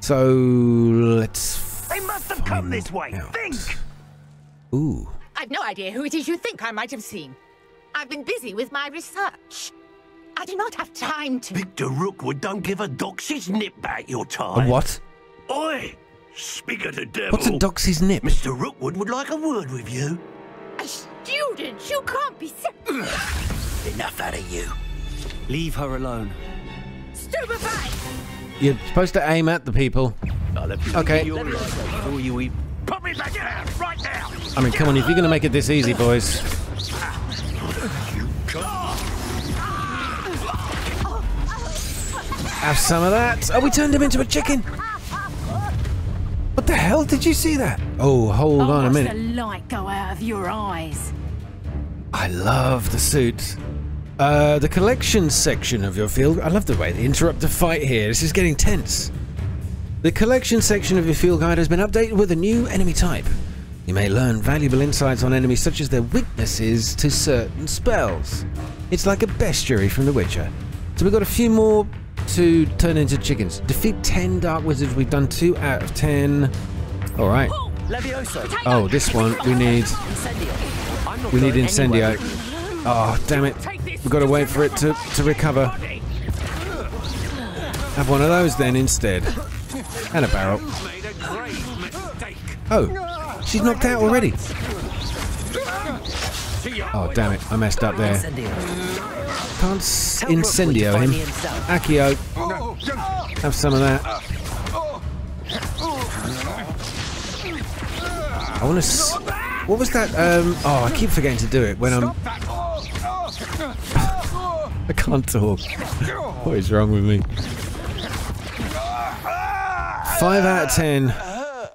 So let's. They must have come this way. Out. Think. Ooh. I've no idea who it is you think I might have seen. I've been busy with my research. I do not have time to... Victor Rookwood don't give a doxy's nip about your time. A what? Oi! Speak of the devil. What's a doxy's nip? Mister Rookwood would like a word with you. A student? You can't be... Enough out of you. Leave her alone. Stupefied! You're supposed to aim at the people. Okay. Before you eat... Put me back out right now. I mean, come on, if you're going to make it this easy, boys. You can't. Have some of that. Oh, we turned him into a chicken. What the hell? Did you see that? Oh, hold oh, on a minute. The light go out of your eyes. I love the suits. Uh, the collection section of your field. I love the way they interrupt the fight here. This is getting tense. The collection section of your field guide has been updated with a new enemy type. You may learn valuable insights on enemies such as their weaknesses to certain spells. It's like a bestiary from The Witcher. So we've got a few more to turn into chickens. Defeat ten dark wizards. We've done two out of ten. All right. Oh, this one we need. We need Incendio. Oh, damn it. We've got to wait for it to, to recover. Have one of those then instead. And a barrel. Oh, she's knocked out already. Oh, damn it. I messed up there. Can't Incendio him. Accio. Have some of that. I want to... S what was that? Um, oh, I keep forgetting to do it when I'm... I can't talk. What is wrong with me? Five out of ten.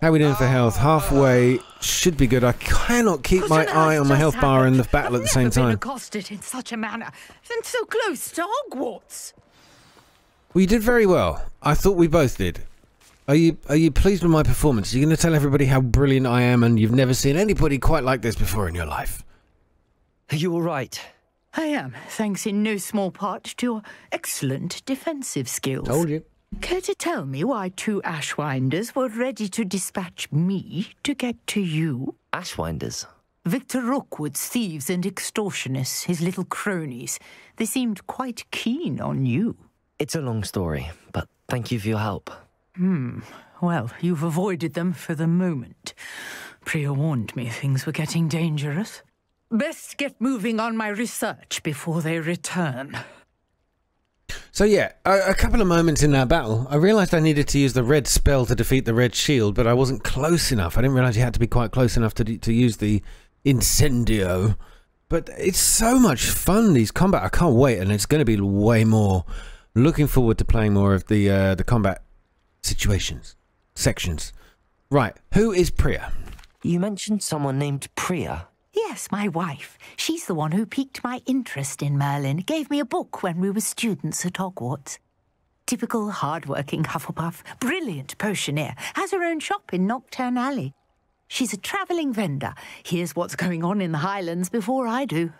How are we doing for health? Halfway should be good. I cannot keep my eye on my health bar and the battle at the same time. I've never been accosted in such a manner, and so close to Hogwarts. Well, you did very well. I thought we both did. Are you are you pleased with my performance? You're going to tell everybody how brilliant I am, and you've never seen anybody quite like this before in your life. Are you all right? I am, thanks in no small part to your excellent defensive skills. Told you. Care to tell me why two Ashwinders were ready to dispatch me to get to you? Ashwinders? Victor Rookwood's thieves and extortionists, his little cronies. They seemed quite keen on you. It's a long story, but thank you for your help. Hmm. Well, you've avoided them for the moment. Priya warned me things were getting dangerous. Best get moving on my research before they return. So yeah, a, a couple of moments in that battle, I realised I needed to use the red spell to defeat the red shield, but I wasn't close enough. I didn't realise you had to be quite close enough to, to use the Incendio. But it's so much fun, these combat. I can't wait, and it's going to be way more. Looking forward to playing more of the, uh, the combat situations, sections. Right, who is Priya? You mentioned someone named Priya. Yes, my wife. She's the one who piqued my interest in Merlin, gave me a book when we were students at Hogwarts. Typical hard-working Hufflepuff, brilliant potioneer, has her own shop in Nocturne Alley. She's a travelling vendor, hears what's going on in the Highlands before I do.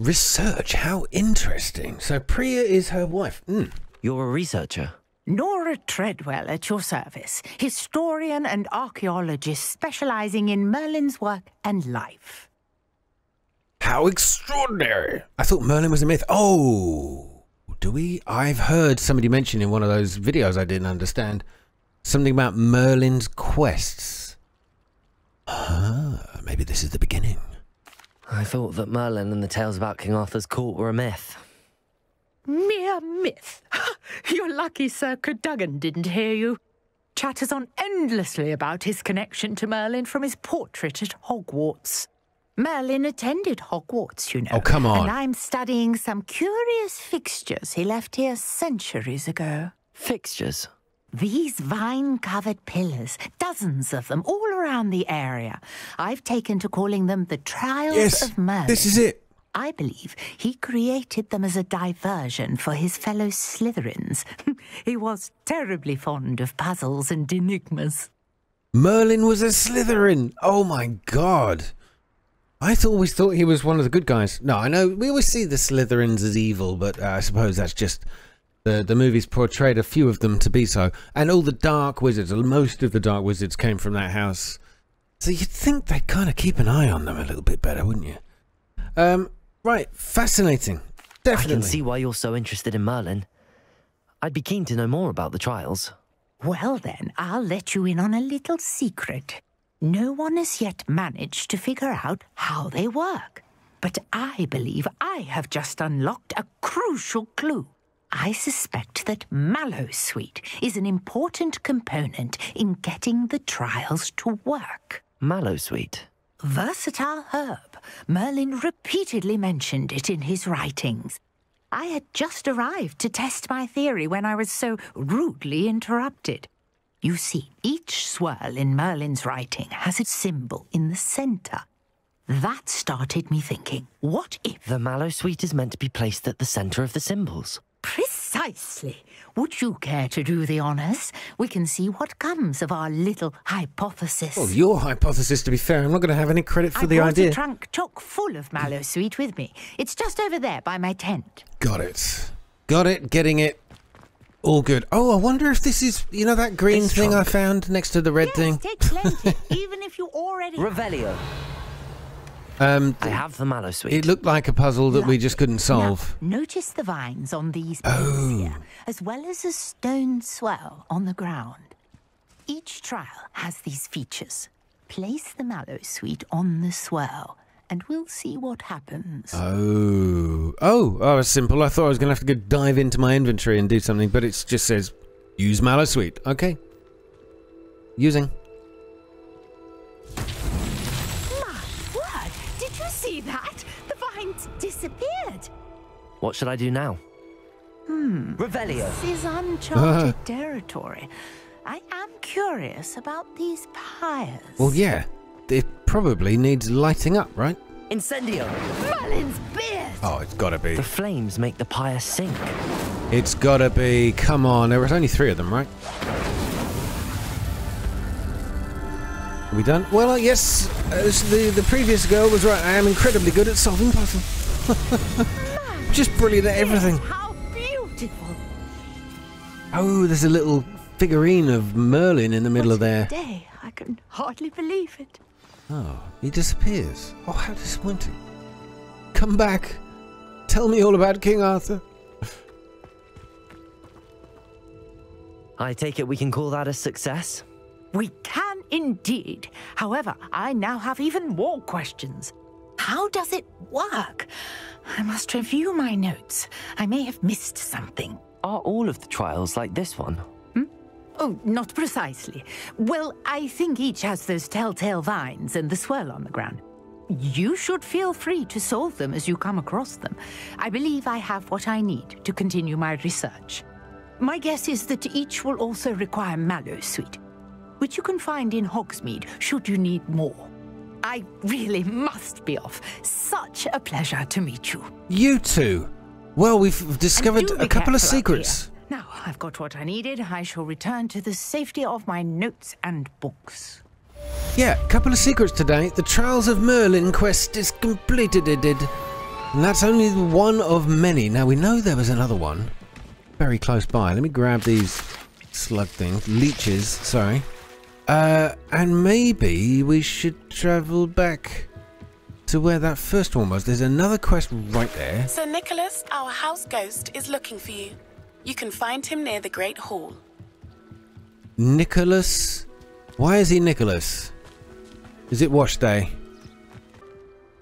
Research, how interesting. So Priya is her wife. Mm. You're a researcher. Nora Treadwell at your service, historian and archaeologist specialising in Merlin's work and life. How extraordinary! I thought Merlin was a myth. Oh, do we? I've heard somebody mention in one of those videos I didn't understand something about Merlin's quests. Ah, maybe this is the beginning. I thought that Merlin and the tales about King Arthur's court were a myth. Mere myth. You're lucky Sir Cadogan didn't hear you. Chatters on endlessly about his connection to Merlin from his portrait at Hogwarts. Merlin attended Hogwarts, you know. Oh, come on. And I'm studying some curious fixtures he left here centuries ago. Fixtures? These vine-covered pillars, dozens of them, all around the area. I've taken to calling them the Trials yes, of Merlin. This is it. I believe he created them as a diversion for his fellow Slytherins. He was terribly fond of puzzles and enigmas. Merlin was a Slytherin! Oh my god! I always thought he was one of the good guys. No, I know, we always see the Slytherins as evil, but uh, I suppose that's just... The, the movies portrayed a few of them to be so. And all the dark wizards, most of the dark wizards came from that house. So you'd think they'd kind of keep an eye on them a little bit better, wouldn't you? Um... Right, fascinating. Definitely. I can see why you're so interested in Merlin. I'd be keen to know more about the trials. Well then, I'll let you in on a little secret. No one has yet managed to figure out how they work. But I believe I have just unlocked a crucial clue. I suspect that Mallow Sweet is an important component in getting the trials to work. Mallow Sweet? Versatile herb. Merlin repeatedly mentioned it in his writings. I had just arrived to test my theory when I was so rudely interrupted. You see, each swirl in Merlin's writing has a symbol in the centre. That started me thinking, what if... The Mallow Sweet is meant to be placed at the centre of the symbols. Precisely. Would you care to do the honours? We can see what comes of our little hypothesis. Well, your hypothesis, to be fair. I'm not going to have any credit for I the idea. I brought a trunk chock full of Mallow Sweet with me. It's just over there by my tent. Got it. Got it. Getting it. All good. Oh, I wonder if this is, you know, that green it's thing trunk. I found next to the red yes, thing? Take plenty, even if you already... Revelio. Um, I have the Mallow Sweet. It looked like a puzzle that like we just couldn't solve. Now, notice the vines on these oh. pins here, as well as a stone swirl on the ground. Each trial has these features. Place the Mallow Sweet on the swirl, and we'll see what happens. Oh. Oh, oh, it's simple. I thought I was going to have to go dive into my inventory and do something, but it just says, use Mallow Sweet. Okay. Using. That the vines disappeared. What should I do now? Hmm. Revelio. This is uncharted uh. territory. I am curious about these pyres. Well, yeah, it probably needs lighting up, right? Incendio. Merlin's beard. Oh, it's gotta be. The flames make the pyre sink. It's gotta be. Come on, there was only three of them, right? Are we done? Well, yes, uh, the, the previous girl was right. I am incredibly good at solving puzzles. Just brilliant at everything. How beautiful. Oh, there's a little figurine of Merlin in the middle what of there. Day. I can hardly believe it. Oh, he disappears. Oh, how disappointing. Come back. Tell me all about King Arthur. I take it we can call that a success? We can indeed. However, I now have even more questions. How does it work? I must review my notes. I may have missed something. Are all of the trials like this one? Hmm? Oh, not precisely. Well, I think each has those telltale vines and the swirl on the ground. You should feel free to solve them as you come across them. I believe I have what I need to continue my research. My guess is that each will also require Mallow Sweet, which you can find in Hogsmeade, should you need more. I really must be off. Such a pleasure to meet you. You too. Well, we've discovered a couple of secrets. Now, I've got what I needed. I shall return to the safety of my notes and books. Yeah, a couple of secrets today. The Trials of Merlin quest is completed. And that's only one of many. Now, we know there was another one very close by. Let me grab these slug things. Leeches, sorry. Uh, and maybe we should travel back to where that first one was. There's another quest right there. Sir Nicholas, our house ghost, is looking for you. You can find him near the Great Hall. Nicholas? Why is he Nicholas? Is it wash day?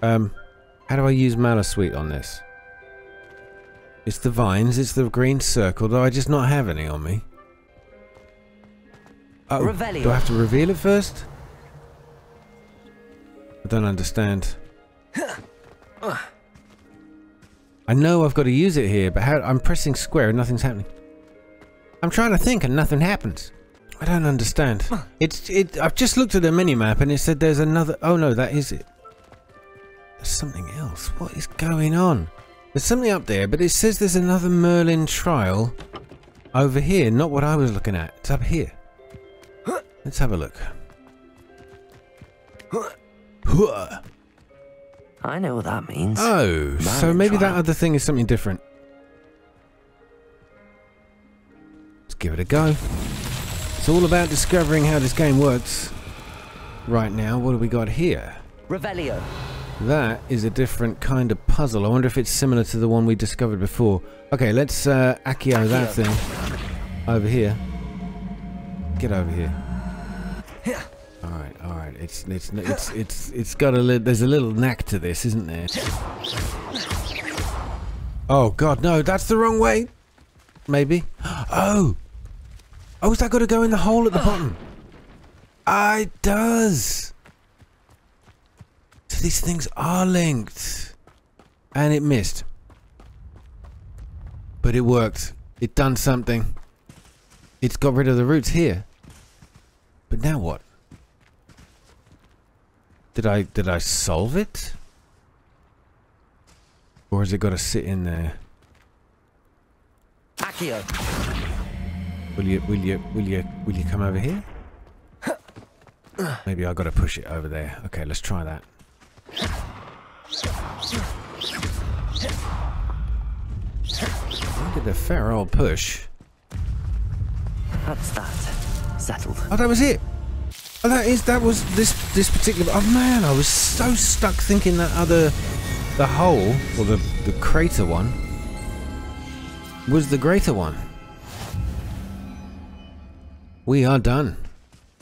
Um, how do I use Mallow Sweet on this? It's the vines, it's the green circle, though I just not have any on me. Oh, Revelio. Do I have to reveal it first? I don't understand. I know I've got to use it here, but how? I'm pressing square and nothing's happening. I'm trying to think and nothing happens. I don't understand. It's it. I've just looked at the mini map and it said there's another. Oh no, that is it. There's something else. What is going on? There's something up there, but it says there's another Merlin trial over here. Not what I was looking at. It's up here. Let's have a look. I know what that means. Oh, Merlin so maybe trial. That other thing is something different. Let's give it a go. It's all about discovering how this game works. Right now, what have we got here? Revelio. That is a different kind of puzzle. I wonder if it's similar to the one we discovered before. Okay, let's uh, Accio, Accio that thing over here. Get over here. All right, all right. It's it's it's it's it's got a little. There's a little knack to this, isn't there? Oh God, no! That's the wrong way. Maybe. Oh, oh, is that got to go in the hole at the bottom? Ah, it does. So these things are linked, and it missed. But it worked. It done something. It's got rid of the roots here. But now what? Did I did I solve it? Or has it got to sit in there? Accio. Will you will you will you will you come over here? Maybe I got to push it over there. Okay, let's try that. Look at the feral push. That's that. Settled. Oh, that was it. Oh, that is that was this this particular. Oh man, I was so stuck thinking that other the hole or the the crater one was the greater one. We are done.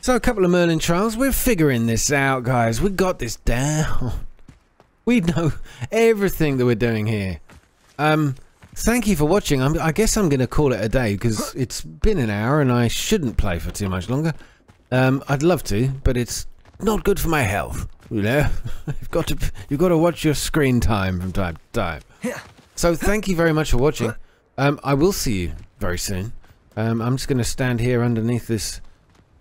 So a couple of Merlin trials. We're figuring this out, guys. We got this down. We know everything that we're doing here. Um, thank you for watching. I'm, I guess I'm going to call it a day because it's been an hour and I shouldn't play for too much longer. Um, I'd love to, but it's not good for my health. You know, you've got to you've got to watch your screen time from time to time. So thank you very much for watching. Um, I will see you very soon. Um, I'm just going to stand here underneath this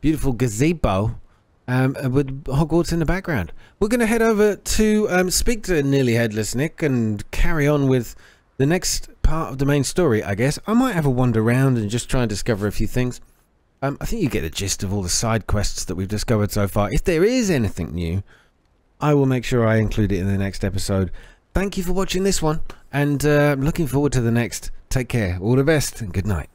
beautiful gazebo um, with Hogwarts in the background. We're going to head over to um, speak to Nearly Headless Nick and carry on with the next part of the main story, I guess. I might have a wander around and just try and discover a few things. Um, I think you get the gist of all the side quests that we've discovered so far. If there is anything new, I will make sure I include it in the next episode. Thank you for watching this one, and uh, looking forward to the next. Take care, all the best, and good night.